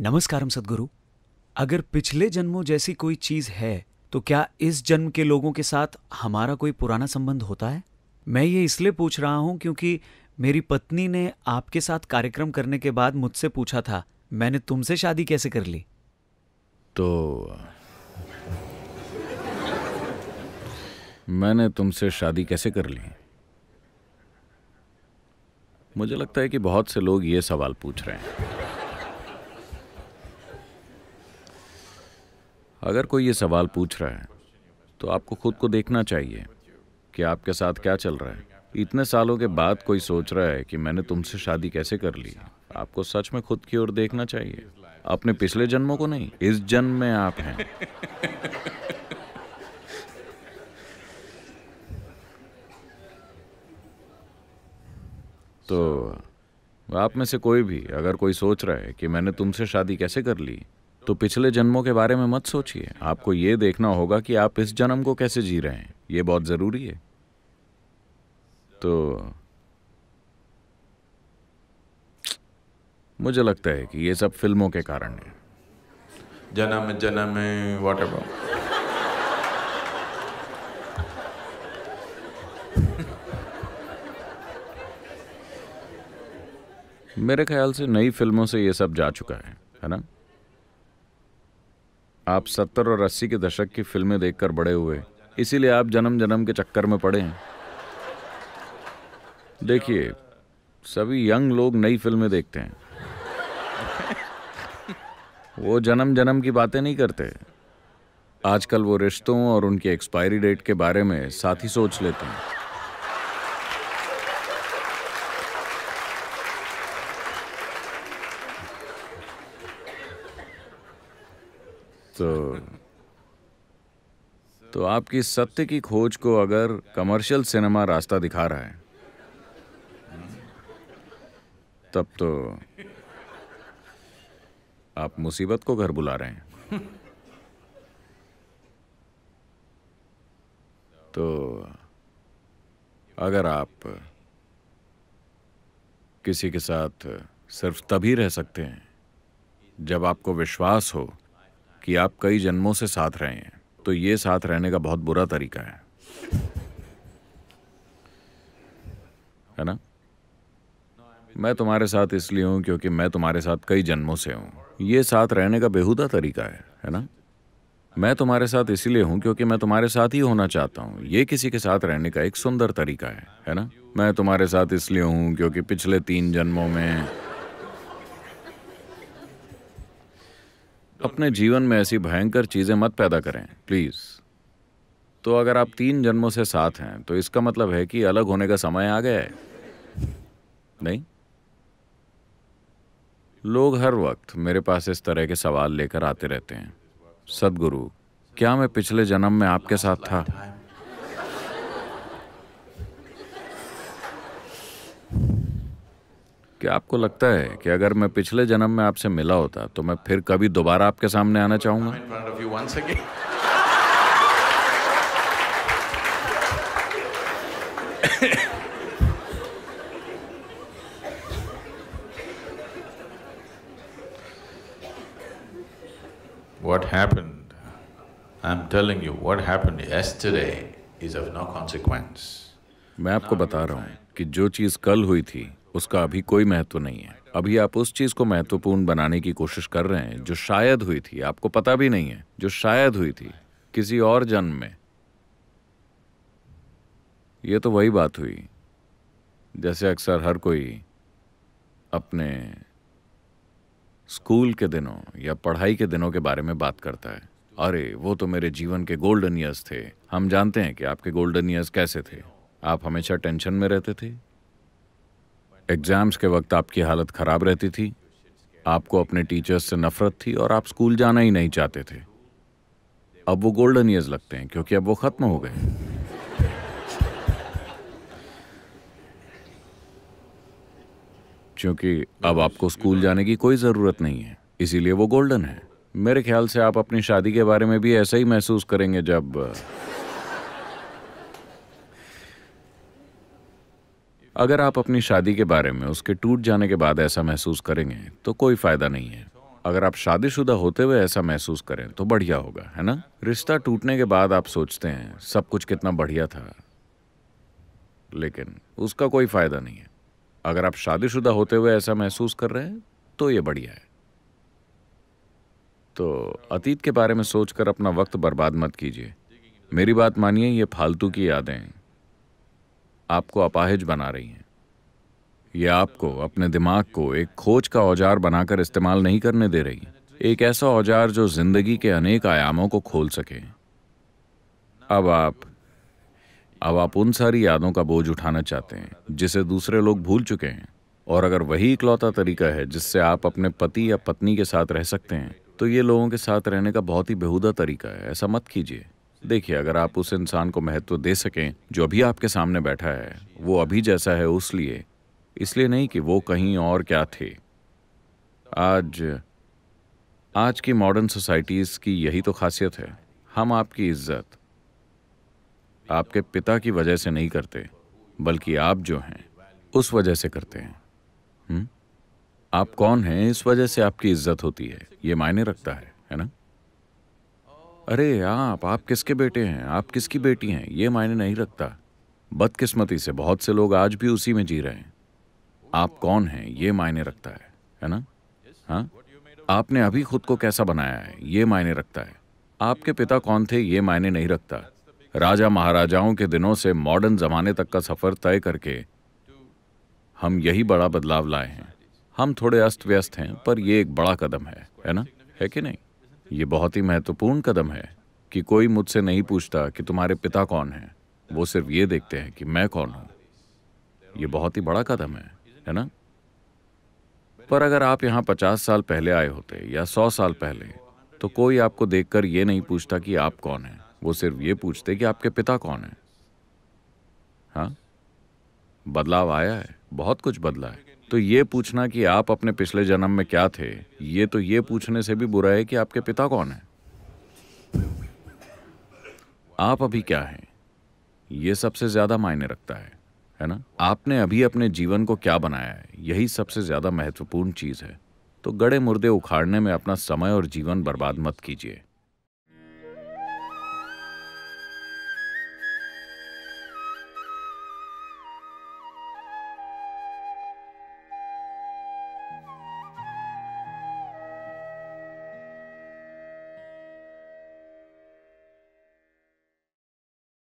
नमस्कारम सद्गुरु, अगर पिछले जन्मों जैसी कोई चीज़ है तो क्या इस जन्म के लोगों के साथ हमारा कोई पुराना संबंध होता है? मैं ये इसलिए पूछ रहा हूँ क्योंकि मेरी पत्नी ने आपके साथ कार्यक्रम करने के बाद मुझसे पूछा था, मैंने तुमसे शादी कैसे कर ली। तो मैंने तुमसे शादी कैसे कर ली? मुझे लगता है कि बहुत से लोग ये सवाल पूछ रहे हैं। अगर कोई ये सवाल पूछ रहा है तो आपको खुद को देखना चाहिए कि आपके साथ क्या चल रहा है। इतने सालों के बाद कोई सोच रहा है कि मैंने तुमसे शादी कैसे कर ली। आपको सच में खुद की ओर देखना चाहिए, अपने पिछले जन्मों को नहीं, इस जन्म में आप हैं। तो आप में से कोई भी अगर कोई सोच रहा है कि मैंने तुमसे शादी कैसे कर ली, तो पिछले जन्मों के बारे में मत सोचिए। आपको ये देखना होगा कि आप इस जन्म को कैसे जी रहे हैं, ये बहुत ज़रूरी है। तो मुझे लगता है कि ये सब फिल्मों के कारण है। जन्म जन्म व्हाट अबाउट। मेरे ख्याल से नई फिल्मों से ये सब जा चुका है ना? आप 70 और 80 के दशक की फिल्में देखकर बड़े हुए, इसीलिए आप जन्म जन्म के चक्कर में पड़े हैं। देखिए, सभी यंग लोग नई फिल्में देखते हैं, वो जन्म जन्म की बातें नहीं करते। आजकल वो रिश्तों और उनकी एक्सपायरी डेट के बारे में साथ ही सोच लेते हैं। तो आपकी सत्य की खोज को अगर कमर्शियल सिनेमा रास्ता दिखा रहा है, तब तो आप मुसीबत को घर बुला रहे हैं। तो अगर आप किसी के साथ सिर्फ तभी रह सकते हैं जब आपको विश्वास हो कि आप कई जन्मों से साथ रहे हैं, तो ये साथ रहने का बहुत बुरा तरीका है ना? मैं तुम्हारे साथ इसलिए हूँ क्योंकि मैं तुम्हारे साथ कई जन्मों से हूँ। ये साथ रहने का बेहुदा तरीका है ना? मैं तुम्हारे साथ इसीलिए हूँ क्योंकि मैं तुम्हारे साथ ही होना चाहता हूँ। ये किसी के साथ रहने का एक सुंदर तरीका है ना? मैं तुम्हारे साथ इसलिए हूँ क्योंकि पिछले 3 जन्मों में अपने जीवन में ऐसी भयंकर चीज़ें मत पैदा करें, प्लीज़। तो अगर आप 3 जन्मों से साथ हैं तो इसका मतलब है कि अलग होने का समय आ गया है, नहीं? लोग हर वक्त मेरे पास इस तरह के सवाल लेकर आते रहते हैं, सद्गुरु क्या मैं पिछले जन्म में आपके साथ था? क्या आपको लगता है कि अगर मैं पिछले जन्म में आपसे मिला होता तो मैं फिर कभी दोबारा आपके सामने आना चाहूँगा? What happened? I'm telling you, what happened yesterday is of no consequence. मैं आपको बता रहा हूँ कि जो चीज़ कल हुई थी उसका अभी कोई महत्व नहीं है। अभी आप उस चीज़ को महत्वपूर्ण बनाने की कोशिश कर रहे हैं जो शायद हुई थी, आपको पता भी नहीं है, जो शायद हुई थी किसी और जन्म में। ये तो वही बात हुई जैसे अक्सर हर कोई अपने स्कूल के दिनों या पढ़ाई के दिनों के बारे में बात करता है। अरे वो तो मेरे जीवन के गोल्डन ईयर्स थे। हम जानते हैं कि आपके गोल्डन ईयर्स कैसे थे। आप हमेशा टेंशन में रहते थे, एग्जाम्स के वक्त आपकी हालत ख़राब रहती थी, आपको अपने टीचर्स से नफरत थी और आप स्कूल जाना ही नहीं चाहते थे। अब वो गोल्डन ईयर्स लगते हैं क्योंकि अब वो ख़त्म हो गए। क्योंकि अब आपको स्कूल जाने की कोई ज़रूरत नहीं है, इसीलिए वो गोल्डन है। मेरे ख्याल से आप अपनी शादी के बारे में भी ऐसा ही महसूस करेंगे जब अगर आप अपनी शादी के बारे में उसके टूट जाने के बाद ऐसा महसूस करेंगे तो कोई फ़ायदा नहीं है। अगर आप शादीशुदा होते हुए ऐसा महसूस करें तो बढ़िया होगा, है ना? रिश्ता टूटने के बाद आप सोचते हैं सब कुछ कितना बढ़िया था, लेकिन उसका कोई फायदा नहीं है। अगर आप शादीशुदा होते हुए ऐसा महसूस कर रहे हैं तो ये बढ़िया है। तो अतीत के बारे में सोचकर अपना वक्त बर्बाद मत कीजिए। मेरी बात मानिए, ये फालतू की यादें आपको अपाहिज बना रही हैं। ये आपको अपने दिमाग को एक खोज का औजार बनाकर इस्तेमाल नहीं करने दे रही, एक ऐसा औजार जो जिंदगी के अनेक आयामों को खोल सके। अब आप उन सारी यादों का बोझ उठाना चाहते हैं जिसे दूसरे लोग भूल चुके हैं, और अगर वही इकलौता तरीका है जिससे आप अपने पति या पत्नी के साथ रह सकते हैं तो ये लोगों के साथ रहने का बहुत ही बेहुदा तरीका है। ऐसा मत कीजिए। देखिए, अगर आप उस इंसान को महत्व दे सकें जो अभी आपके सामने बैठा है, वो अभी जैसा है इसलिए नहीं कि वो कहीं और क्या थे। आज की मॉडर्न सोसाइटीज़ की यही तो खासियत है। हम आपकी इज्जत आपके पिता की वजह से नहीं करते, बल्कि आप जो हैं उस वजह से करते हैं। आप कौन हैं, इस वजह से आपकी इज्जत होती है। ये मायने रखता है ना? अरे आप किसके बेटे हैं, आप किसकी बेटी हैं, ये मायने नहीं रखता। बदकिस्मती से बहुत से लोग आज भी उसी में जी रहे हैं। आप कौन हैं ये मायने रखता है ना? हाँ, आपने अभी खुद को कैसा बनाया है ये मायने रखता है। आपके पिता कौन थे ये मायने नहीं रखता। राजा महाराजाओं के दिनों से मॉडर्न जमाने तक का सफर तय करके हम यही बड़ा बदलाव लाए हैं। हम थोड़े अस्त व्यस्त हैं, पर यह एक बड़ा कदम है ना? है कि नहीं? ये बहुत ही महत्वपूर्ण कदम है कि कोई मुझसे नहीं पूछता कि तुम्हारे पिता कौन हैं, वो सिर्फ ये देखते हैं कि मैं कौन हूँ। ये बहुत ही बड़ा कदम है ना? पर अगर आप यहाँ 50 साल पहले आए होते या 100 साल पहले, तो कोई आपको देखकर ये नहीं पूछता कि आप कौन हैं, वो सिर्फ ये पूछते कि आपके पिता कौन हैं। हाँ, बदलाव आया है, बहुत कुछ बदला है। तो ये पूछना कि आप अपने पिछले जन्म में क्या थे, ये पूछने से भी बुरा है कि आपके पिता कौन हैं। आप अभी क्या हैं ये सबसे ज्यादा मायने रखता है ना? आपने अभी अपने जीवन को क्या बनाया है, यही सबसे ज्यादा महत्वपूर्ण चीज है। तो गड़े मुर्दे उखाड़ने में अपना समय और जीवन बर्बाद मत कीजिए।